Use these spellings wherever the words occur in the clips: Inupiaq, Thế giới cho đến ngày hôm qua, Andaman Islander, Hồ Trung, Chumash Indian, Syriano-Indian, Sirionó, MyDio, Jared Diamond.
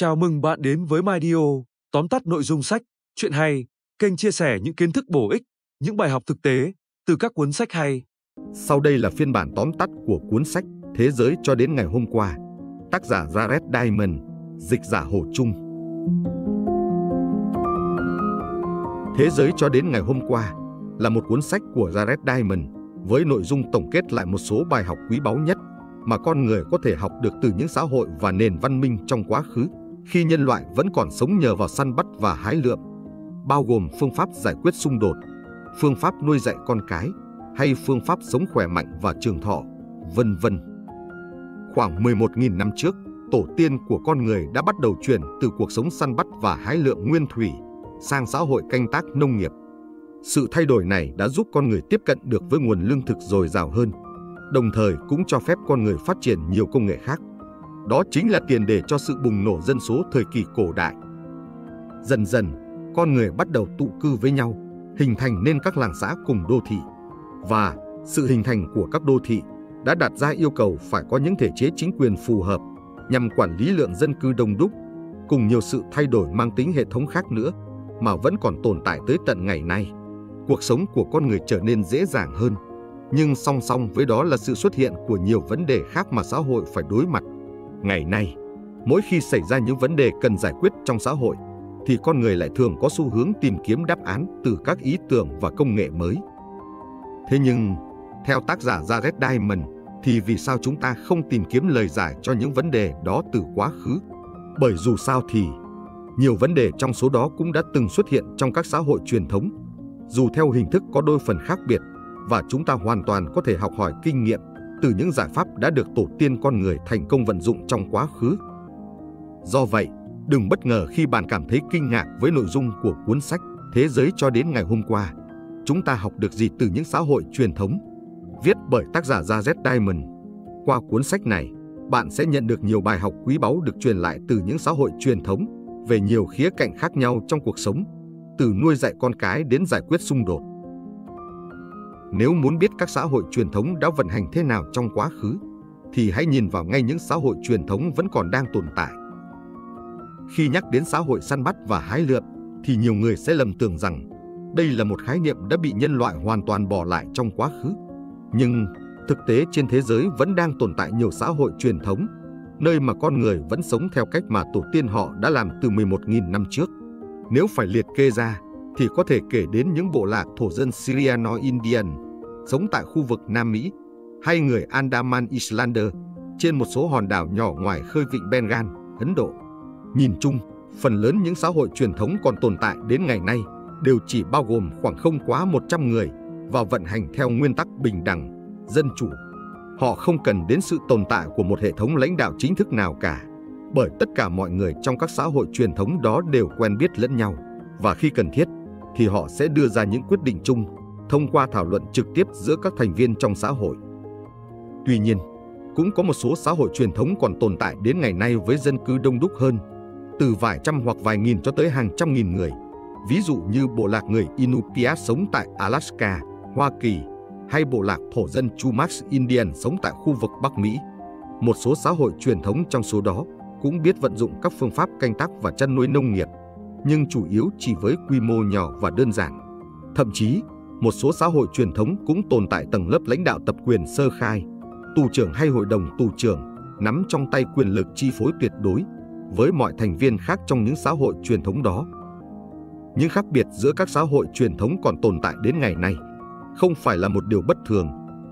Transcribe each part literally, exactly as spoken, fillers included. Chào mừng bạn đến với MyDio, tóm tắt nội dung sách, chuyện hay, kênh chia sẻ những kiến thức bổ ích, những bài học thực tế từ các cuốn sách hay. Sau đây là phiên bản tóm tắt của cuốn sách Thế giới cho đến ngày hôm qua. Tác giả Jared Diamond, dịch giả Hồ Trung. Thế giới cho đến ngày hôm qua là một cuốn sách của Jared Diamond với nội dung tổng kết lại một số bài học quý báu nhất mà con người có thể học được từ những xã hội và nền văn minh trong quá khứ, khi nhân loại vẫn còn sống nhờ vào săn bắt và hái lượm, bao gồm phương pháp giải quyết xung đột, phương pháp nuôi dạy con cái, hay phương pháp sống khỏe mạnh và trường thọ, vân vân. Khoảng mười một nghìn năm trước, tổ tiên của con người đã bắt đầu chuyển từ cuộc sống săn bắt và hái lượm nguyên thủy sang xã hội canh tác nông nghiệp. Sự thay đổi này đã giúp con người tiếp cận được với nguồn lương thực dồi dào hơn, đồng thời cũng cho phép con người phát triển nhiều công nghệ khác. Đó chính là tiền đề cho sự bùng nổ dân số thời kỳ cổ đại. Dần dần, con người bắt đầu tụ cư với nhau, hình thành nên các làng xã cùng đô thị. Và sự hình thành của các đô thị đã đặt ra yêu cầu phải có những thể chế chính quyền phù hợp nhằm quản lý lượng dân cư đông đúc, cùng nhiều sự thay đổi mang tính hệ thống khác nữa mà vẫn còn tồn tại tới tận ngày nay. Cuộc sống của con người trở nên dễ dàng hơn, nhưng song song với đó là sự xuất hiện của nhiều vấn đề khác mà xã hội phải đối mặt. Ngày nay, mỗi khi xảy ra những vấn đề cần giải quyết trong xã hội, thì con người lại thường có xu hướng tìm kiếm đáp án từ các ý tưởng và công nghệ mới. Thế nhưng, theo tác giả Jared Diamond, thì vì sao chúng ta không tìm kiếm lời giải cho những vấn đề đó từ quá khứ? Bởi dù sao thì, nhiều vấn đề trong số đó cũng đã từng xuất hiện trong các xã hội truyền thống, dù theo hình thức có đôi phần khác biệt, và chúng ta hoàn toàn có thể học hỏi kinh nghiệm từ những giải pháp đã được tổ tiên con người thành công vận dụng trong quá khứ. Do vậy, đừng bất ngờ khi bạn cảm thấy kinh ngạc với nội dung của cuốn sách Thế giới cho đến ngày hôm qua. Chúng ta học được gì từ những xã hội truyền thống? Viết bởi tác giả Jared Diamond. Qua cuốn sách này, bạn sẽ nhận được nhiều bài học quý báu được truyền lại từ những xã hội truyền thống về nhiều khía cạnh khác nhau trong cuộc sống, từ nuôi dạy con cái đến giải quyết xung đột. Nếu muốn biết các xã hội truyền thống đã vận hành thế nào trong quá khứ, thì hãy nhìn vào ngay những xã hội truyền thống vẫn còn đang tồn tại. Khi nhắc đến xã hội săn bắt và hái lượm, thì nhiều người sẽ lầm tưởng rằng đây là một khái niệm đã bị nhân loại hoàn toàn bỏ lại trong quá khứ. Nhưng thực tế trên thế giới vẫn đang tồn tại nhiều xã hội truyền thống, nơi mà con người vẫn sống theo cách mà tổ tiên họ đã làm từ mười một nghìn năm trước. Nếu phải liệt kê ra, thì có thể kể đến những bộ lạc thổ dân Syriano-Indian sống tại khu vực Nam Mỹ, hay người Andaman Islander trên một số hòn đảo nhỏ ngoài khơi vịnh Bengal, Ấn Độ. Nhìn chung, phần lớn những xã hội truyền thống còn tồn tại đến ngày nay đều chỉ bao gồm khoảng không quá một trăm người và vận hành theo nguyên tắc bình đẳng, dân chủ. Họ không cần đến sự tồn tại của một hệ thống lãnh đạo chính thức nào cả, bởi tất cả mọi người trong các xã hội truyền thống đó đều quen biết lẫn nhau, và khi cần thiết thì họ sẽ đưa ra những quyết định chung thông qua thảo luận trực tiếp giữa các thành viên trong xã hội. Tuy nhiên, cũng có một số xã hội truyền thống còn tồn tại đến ngày nay với dân cư đông đúc hơn, từ vài trăm hoặc vài nghìn cho tới hàng trăm nghìn người, ví dụ như bộ lạc người Inupiaq sống tại Alaska, Hoa Kỳ, hay bộ lạc thổ dân Chumash Indian sống tại khu vực Bắc Mỹ. Một số xã hội truyền thống trong số đó cũng biết vận dụng các phương pháp canh tác và chăn nuôi nông nghiệp, nhưng chủ yếu chỉ với quy mô nhỏ và đơn giản. Thậm chí, một số xã hội truyền thống cũng tồn tại tầng lớp lãnh đạo tập quyền sơ khai, tù trưởng hay hội đồng tù trưởng, nắm trong tay quyền lực chi phối tuyệt đối với mọi thành viên khác trong những xã hội truyền thống đó. Những khác biệt giữa các xã hội truyền thống còn tồn tại đến ngày nay không phải là một điều bất thường,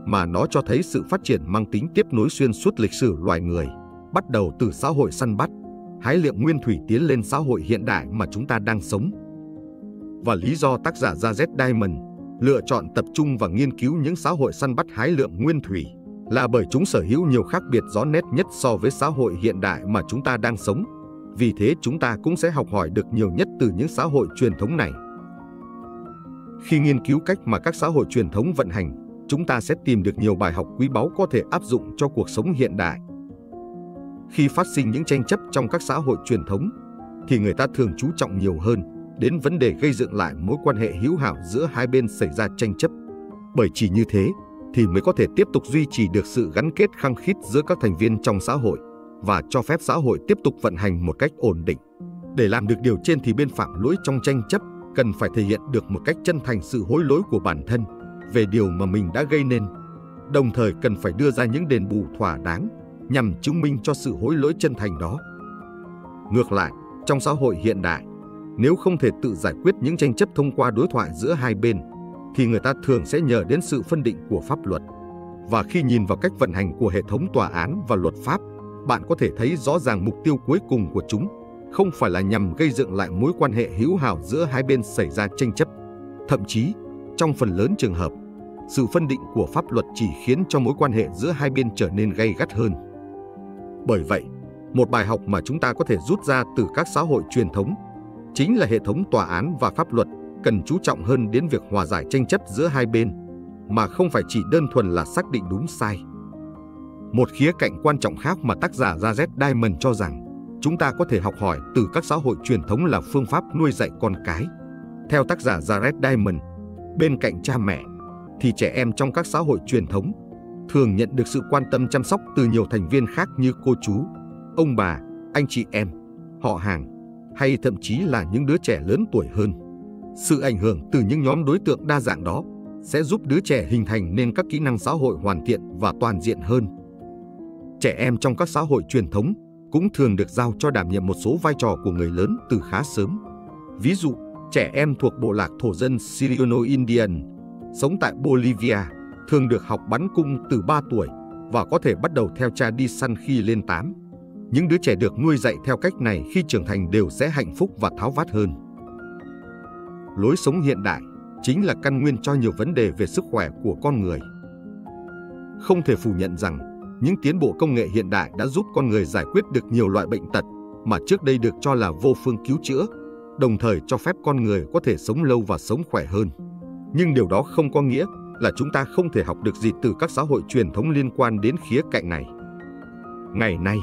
mà nó cho thấy sự phát triển mang tính tiếp nối xuyên suốt lịch sử loài người, bắt đầu từ xã hội săn bắt, hái lượm nguyên thủy tiến lên xã hội hiện đại mà chúng ta đang sống. Và lý do tác giả Jared Diamond lựa chọn tập trung và nghiên cứu những xã hội săn bắt hái lượm nguyên thủy là bởi chúng sở hữu nhiều khác biệt rõ nét nhất so với xã hội hiện đại mà chúng ta đang sống. Vì thế chúng ta cũng sẽ học hỏi được nhiều nhất từ những xã hội truyền thống này. Khi nghiên cứu cách mà các xã hội truyền thống vận hành, chúng ta sẽ tìm được nhiều bài học quý báu có thể áp dụng cho cuộc sống hiện đại. Khi phát sinh những tranh chấp trong các xã hội truyền thống, thì người ta thường chú trọng nhiều hơn đến vấn đề gây dựng lại mối quan hệ hữu hảo giữa hai bên xảy ra tranh chấp. Bởi chỉ như thế thì mới có thể tiếp tục duy trì được sự gắn kết khăng khít giữa các thành viên trong xã hội, và cho phép xã hội tiếp tục vận hành một cách ổn định. Để làm được điều trên thì bên phạm lỗi trong tranh chấp cần phải thể hiện được một cách chân thành sự hối lỗi của bản thân về điều mà mình đã gây nên, đồng thời cần phải đưa ra những đền bù thỏa đáng nhằm chứng minh cho sự hối lỗi chân thành đó. Ngược lại, trong xã hội hiện đại, nếu không thể tự giải quyết những tranh chấp thông qua đối thoại giữa hai bên, thì người ta thường sẽ nhờ đến sự phân định của pháp luật. Và khi nhìn vào cách vận hành của hệ thống tòa án và luật pháp, bạn có thể thấy rõ ràng mục tiêu cuối cùng của chúng không phải là nhằm gây dựng lại mối quan hệ hữu hảo giữa hai bên xảy ra tranh chấp. Thậm chí, trong phần lớn trường hợp, sự phân định của pháp luật chỉ khiến cho mối quan hệ giữa hai bên trở nên gay gắt hơn. Bởi vậy, một bài học mà chúng ta có thể rút ra từ các xã hội truyền thống chính là hệ thống tòa án và pháp luật cần chú trọng hơn đến việc hòa giải tranh chấp giữa hai bên, mà không phải chỉ đơn thuần là xác định đúng sai. Một khía cạnh quan trọng khác mà tác giả Jared Diamond cho rằng chúng ta có thể học hỏi từ các xã hội truyền thống là phương pháp nuôi dạy con cái. Theo tác giả Jared Diamond, bên cạnh cha mẹ, thì trẻ em trong các xã hội truyền thống thường nhận được sự quan tâm chăm sóc từ nhiều thành viên khác như cô chú, ông bà, anh chị em, họ hàng, hay thậm chí là những đứa trẻ lớn tuổi hơn. Sự ảnh hưởng từ những nhóm đối tượng đa dạng đó sẽ giúp đứa trẻ hình thành nên các kỹ năng xã hội hoàn thiện và toàn diện hơn. Trẻ em trong các xã hội truyền thống cũng thường được giao cho đảm nhiệm một số vai trò của người lớn từ khá sớm. Ví dụ, trẻ em thuộc bộ lạc thổ dân Sirionó-Indian sống tại Bolivia thường được học bắn cung từ ba tuổi và có thể bắt đầu theo cha đi săn khi lên tám. Những đứa trẻ được nuôi dạy theo cách này khi trưởng thành đều sẽ hạnh phúc và tháo vát hơn. Lối sống hiện đại chính là căn nguyên cho nhiều vấn đề về sức khỏe của con người. Không thể phủ nhận rằng, những tiến bộ công nghệ hiện đại đã giúp con người giải quyết được nhiều loại bệnh tật mà trước đây được cho là vô phương cứu chữa, đồng thời cho phép con người có thể sống lâu và sống khỏe hơn. Nhưng điều đó không có nghĩa là chúng ta không thể học được gì từ các xã hội truyền thống liên quan đến khía cạnh này. Ngày nay,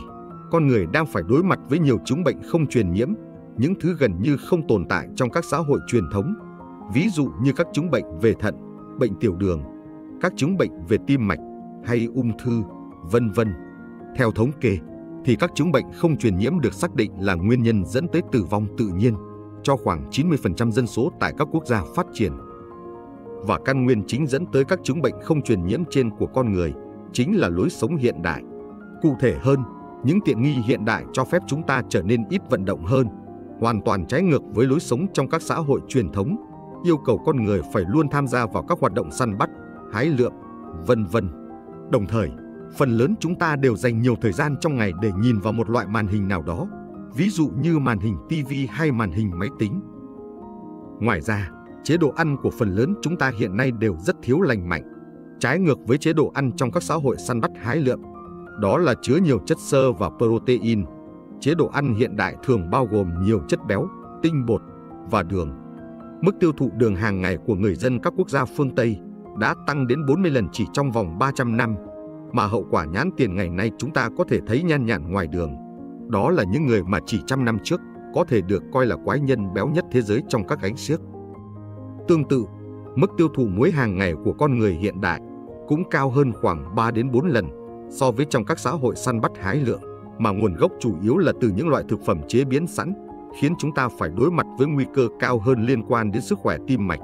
con người đang phải đối mặt với nhiều chứng bệnh không truyền nhiễm, những thứ gần như không tồn tại trong các xã hội truyền thống, ví dụ như các chứng bệnh về thận, bệnh tiểu đường, các chứng bệnh về tim mạch hay ung thư, vân vân. Theo thống kê, thì các chứng bệnh không truyền nhiễm được xác định là nguyên nhân dẫn tới tử vong tự nhiên cho khoảng chín mươi phần trăm dân số tại các quốc gia phát triển. Và căn nguyên chính dẫn tới các chứng bệnh không truyền nhiễm trên của con người chính là lối sống hiện đại. Cụ thể hơn, những tiện nghi hiện đại cho phép chúng ta trở nên ít vận động hơn, hoàn toàn trái ngược với lối sống trong các xã hội truyền thống, yêu cầu con người phải luôn tham gia vào các hoạt động săn bắt, hái lượm, vân vân. Đồng thời, phần lớn chúng ta đều dành nhiều thời gian trong ngày để nhìn vào một loại màn hình nào đó, ví dụ như màn hình ti vi hay màn hình máy tính. Ngoài ra, chế độ ăn của phần lớn chúng ta hiện nay đều rất thiếu lành mạnh, trái ngược với chế độ ăn trong các xã hội săn bắt hái lượm, đó là chứa nhiều chất xơ và protein. Chế độ ăn hiện đại thường bao gồm nhiều chất béo, tinh bột và đường. Mức tiêu thụ đường hàng ngày của người dân các quốc gia phương Tây đã tăng đến bốn mươi lần chỉ trong vòng ba trăm năm, mà hậu quả nhãn tiền ngày nay chúng ta có thể thấy nhan nhản ngoài đường. Đó là những người mà chỉ trăm năm trước có thể được coi là quái nhân béo nhất thế giới trong các gánh xiếc. Tương tự, mức tiêu thụ muối hàng ngày của con người hiện đại cũng cao hơn khoảng ba đến bốn lần so với trong các xã hội săn bắt hái lượm, mà nguồn gốc chủ yếu là từ những loại thực phẩm chế biến sẵn, khiến chúng ta phải đối mặt với nguy cơ cao hơn liên quan đến sức khỏe tim mạch.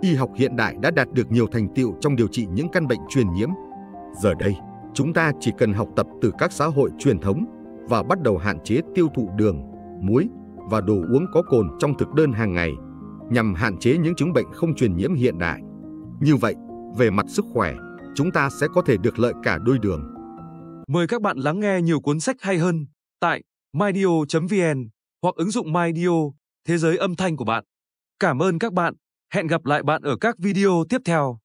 Y học hiện đại đã đạt được nhiều thành tựu trong điều trị những căn bệnh truyền nhiễm. Giờ đây, chúng ta chỉ cần học tập từ các xã hội truyền thống và bắt đầu hạn chế tiêu thụ đường, muối và đồ uống có cồn trong thực đơn hàng ngày, nhằm hạn chế những chứng bệnh không truyền nhiễm hiện đại. Như vậy, về mặt sức khỏe, chúng ta sẽ có thể được lợi cả đôi đường. Mời các bạn lắng nghe nhiều cuốn sách hay hơn tại my dio chấm vn hoặc ứng dụng MyDio, thế giới âm thanh của bạn. Cảm ơn các bạn. Hẹn gặp lại bạn ở các video tiếp theo.